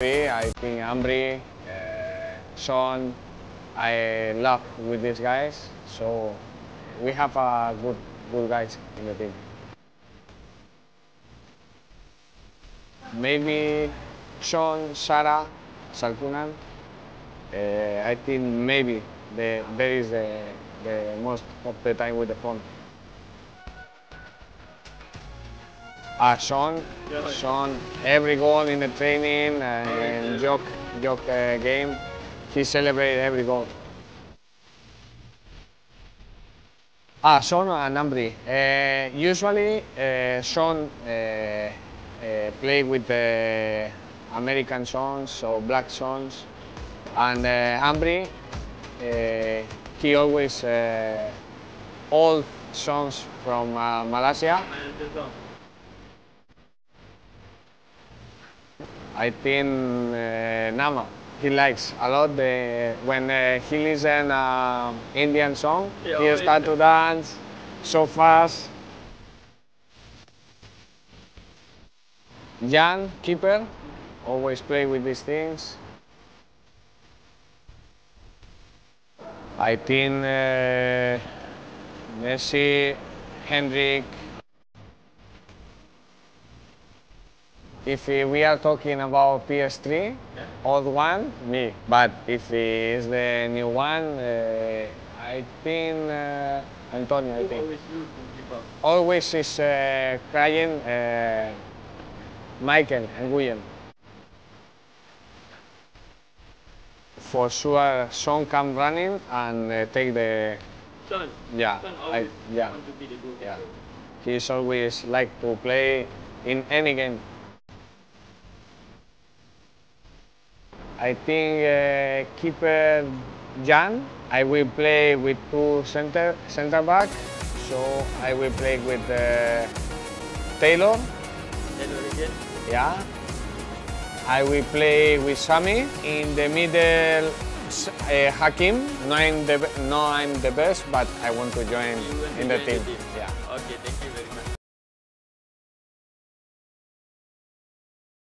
I think Ambri, Sean, I love with these guys, so we have a good guys in the team. Maybe Sean, Sarah, Sarkunan. I think maybe there is the most of the time with the phone. Sean, every goal in the training and joke game, he celebrated every goal. Sean and Ambri. Usually, Sean play with the American songs or black songs, and Ambri, he always all songs from Malaysia. I think Nama, he likes a lot when he listens Indian song, yeah, he starts to dance so fast. Jan Keeper, always play with these things. I think Messi, Henrik. If we are talking about PS3, yeah. Old one, me. But if it's the new one, I think Antonio, I think. Always is crying Michael and William. For sure, Sean come running and take the... Sean? Yeah. Sean always want to be the good guy. He's always like to play in any game. I think keeper Jan, I will play with two center back, so I will play with Taylor. Taylor again? Yeah. I will play with Sami. In the middle, Hakim. No, I'm the best, but I want to join in the team. Yeah. Okay, thank you.